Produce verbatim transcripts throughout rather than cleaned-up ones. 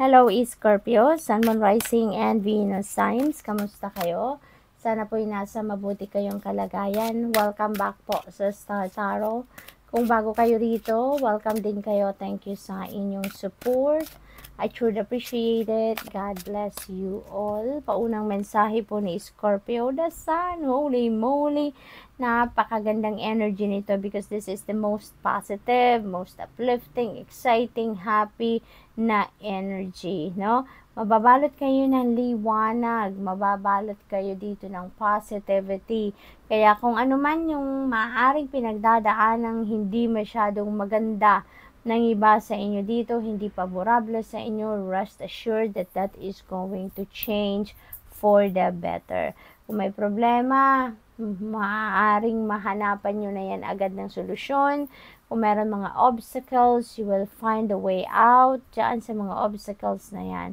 Hello Scorpio, Sun, Moon, Rising and Venus signs. Kamusta kayo? Sana po ay nasa mabuti kayong kalagayan. Welcome back po sa Star Tarot. Kung bago kayo rito, welcome din kayo. Thank you sa inyong support. I truly appreciate it. God bless you all. Paunang mensahe po ni Scorpio the Sun. Holy moly! Napakagandang energy nito because this is the most positive, most uplifting, exciting, happy na energy, no? Mababalot kayo ng liwanag, mababalot kayo dito ng positivity. Kaya kung ano man yung maaaring pinagdadaanang hindi masyadong maganda ng iba sa inyo dito, hindi paborable sa inyo, rest assured that that is going to change for the better. Kung may problema, maaaring mahanapan nyo na yan agad ng solusyon. Kung meron mga obstacles, you will find a way out dyan sa mga obstacles na yan.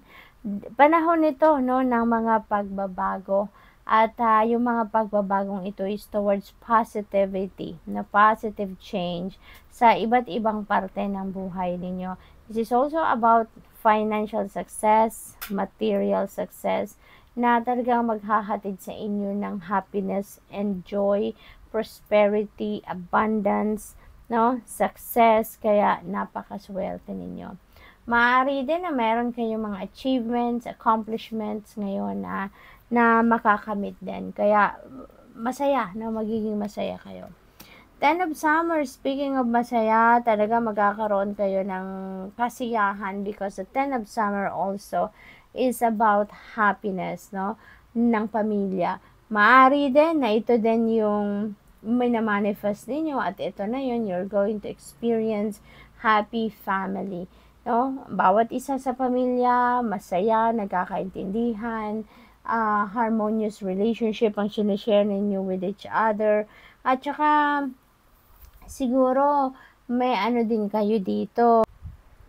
Panahon nito, no, ng mga pagbabago, at uh, yung mga pagbabagong ito is towards positivity, na positive change sa iba't ibang parte ng buhay ninyo. This is also about financial success, material success, na talagang maghahatid sa inyo ng happiness and joy, prosperity, abundance, no, success. Kaya napakaswerte ninyo. Maaari din na meron kayong mga achievements, accomplishments ngayon na, na makakamit din. Kaya masaya, na magiging masaya kayo. Ten of Summer, speaking of masaya, talaga magkakaroon kayo ng kasiyahan because the Ten of Summer also is about happiness, no, ng pamilya. Maaari din na ito din yung may na-manifest ninyo at ito na yun, you're going to experience happy family. No? Bawat isa sa pamilya, masaya, nagkakaintindihan, uh, harmonious relationship ang sinishare ninyo with each other. At saka, siguro, may ano din kayo dito.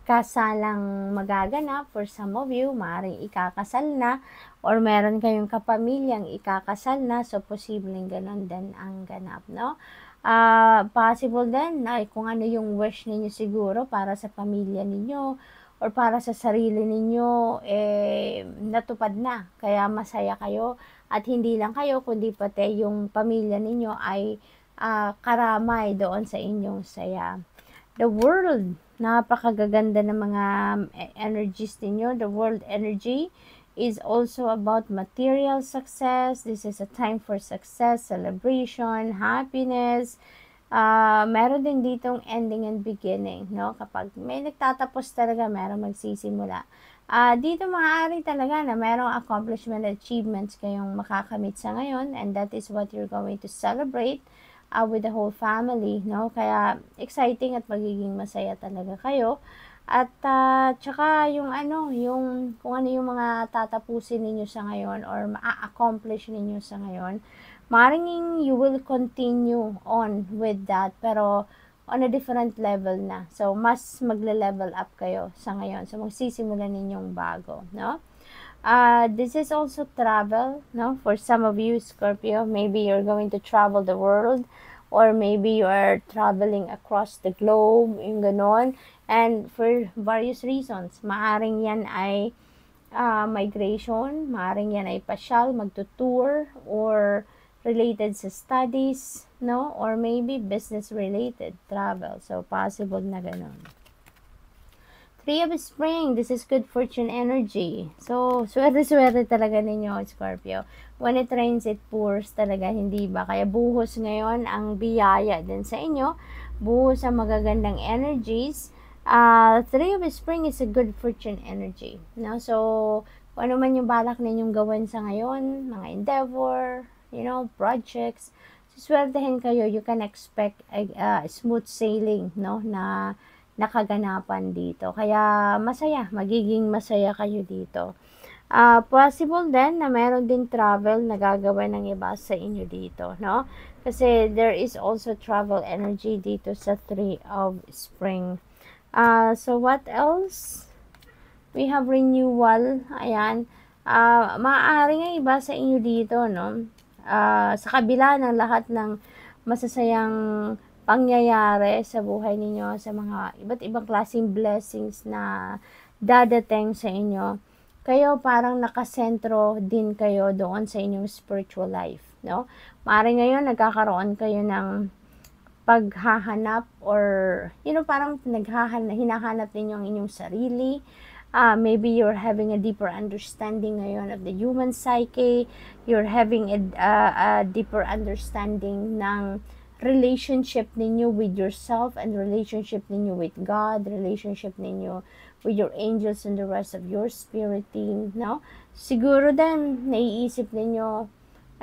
Kasalang magaganap for some of you, maaaring ikakasal na or meron kayong kapamilyang ikakasal na, so posibleng ganun din ang ganap, no? Uh, possible din na kung ano yung wish ninyo siguro para sa pamilya ninyo or para sa sarili ninyo, eh, natupad na. Kaya masaya kayo at hindi lang kayo kundi pati yung pamilya ninyo ay uh, karamay doon sa inyong saya. The world, napakagaganda ng mga energies ninyo. The world energy is also about material success. This is a time for success, celebration, happiness. Uh, meron din ditong ending and beginning, no? Kapag may nagtatapos talaga, meron magsisimula. Uh, dito maaari talaga na merong accomplishment, achievements kayong makakamit sa ngayon, and that is what you're going to celebrate uh, with the whole family, no? Kaya exciting at magiging masaya talaga kayo. At uh, tsaka yung ano, yung kung ano yung mga tatapusin ninyo sa ngayon or ma-accomplish ninyo sa ngayon, maaaring you will continue on with that pero on a different level na. So, mas magle-level up kayo sa ngayon. So, magsisimula ninyong bago, no? Uh, this is also travel, no? For some of you, Scorpio, maybe you're going to travel the world or maybe you are traveling across the globe, yung ganon. And for various reasons, maaring yan ay uh, migration, maaring yan ay pasyal, magtutour, or related sa studies, no? Or maybe business-related travel. So, possible na ganun. Three of Spring, this is good fortune energy. So, swerte-swerte talaga ninyo, Scorpio. When it rains, it pours talaga, hindi ba? Kaya buhos ngayon ang biyaya din sa inyo. Buhos ang magagandang energies. Uh, Three of Spring is a good fortune energy, no? So, kung ano man yung balak ninyong gawin sa ngayon, mga endeavor, you know, projects, suswertehin kayo, you can expect a uh, smooth sailing, no? Na nakaganapan dito. Kaya, masaya. Magiging masaya kayo dito. Uh, possible din na meron din travel na gagawin ng iba sa inyo dito, no? Kasi, there is also travel energy dito sa Three of Spring. Uh, so, what else? We have renewal. Ayan. Uh, maaari nga iba sa inyo dito, no? Uh, sa kabila ng lahat ng masasayang pangyayari sa buhay ninyo, sa mga iba't ibang klaseng blessings na dadating sa inyo. Kayo parang nakasentro din kayo doon sa inyong spiritual life, no? Maaaring ngayon nagkakaroon kayo ng paghahanap or, you know, parang naghahanap, hinahanap ninyo ang inyong sarili. Uh, maybe you're having a deeper understanding ngayon of the human psyche. You're having a, uh, a deeper understanding ng relationship ninyo with yourself and relationship ninyo with God, relationship ninyo with your angels and the rest of your spirit team, no? Siguro din, naiisip ninyo,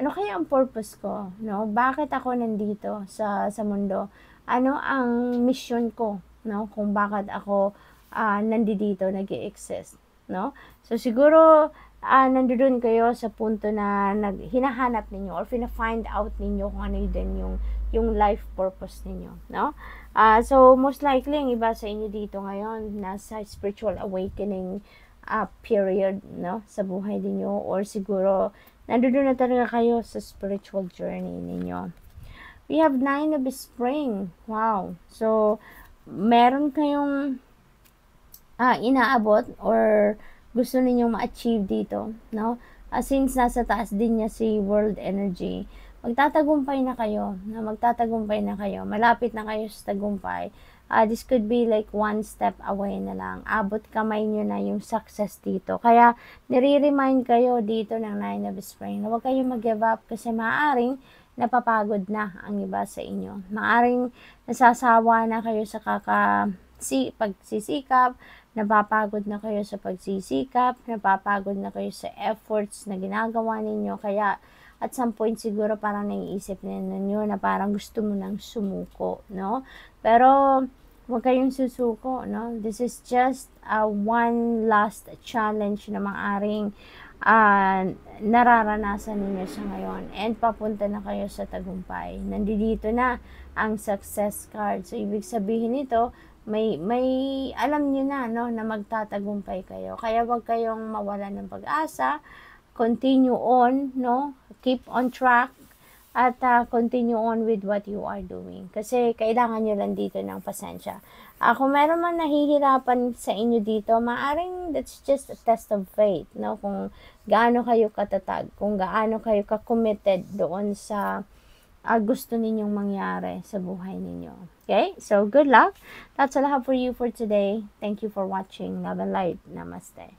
ano kaya ang purpose ko, no? Bakit ako nandito sa, sa mundo? Ano ang mission ko, no? Kung bakit ako Uh, nandito nag-i-exist, no? So siguro uh, nandoon kayo sa punto na nag hinahanap ninyo or fina-find out ninyo kung ano din yung yung life purpose ninyo, no? Uh, so most likely ang iba sa inyo dito ngayon nasa spiritual awakening uh, period, no? Sa buhay niyo or siguro nandoon na talaga kayo sa spiritual journey ninyo. We have Nine of Spring. Wow. So meron kayong Uh, inaabot or gusto ninyong ma-achieve dito, no? Uh, since nasa taas din niya si World Energy, magtatagumpay na kayo, na magtatagumpay na kayo, malapit na kayo sa tagumpay. Uh, this could be like one step away na lang. Abot kamay niyo na yung success dito. Kaya, nire-remind kayo dito ng Nine of Spring na huwag kayong mag-give up kasi maaaring napapagod na ang iba sa inyo. Maaaring nasasawa na kayo sa kaka... Si, pagsisikap, napapagod na kayo sa pagsisikap, napapagod na kayo sa efforts na ginagawa ninyo, kaya at some point siguro parang naiisip ninyo na parang gusto mo nang sumuko, no? Pero huwag kayong susuko, no? This is just uh, one last challenge na maaring uh, nararanasan ninyo sa ngayon and papunta na kayo sa tagumpay. Nandito na ang success card. So, ibig sabihin nito, May, may alam niyo na, no, na magtatagumpay kayo. Kaya wag kayong mawala ng pag-asa. Continue on, no? Keep on track. At uh, continue on with what you are doing. Kasi kailangan nyo lang dito ng pasensya. Uh, kung meron man nahihirapan sa inyo dito, maaring that's just a test of faith, no? Kung gaano kayo katatag, kung gaano kayo ka-committed doon sa Uh, gusto ninyong mangyari sa buhay ninyo. Okay? So, good luck. That's all I have for you for today. Thank you for watching. Love and light. Namaste.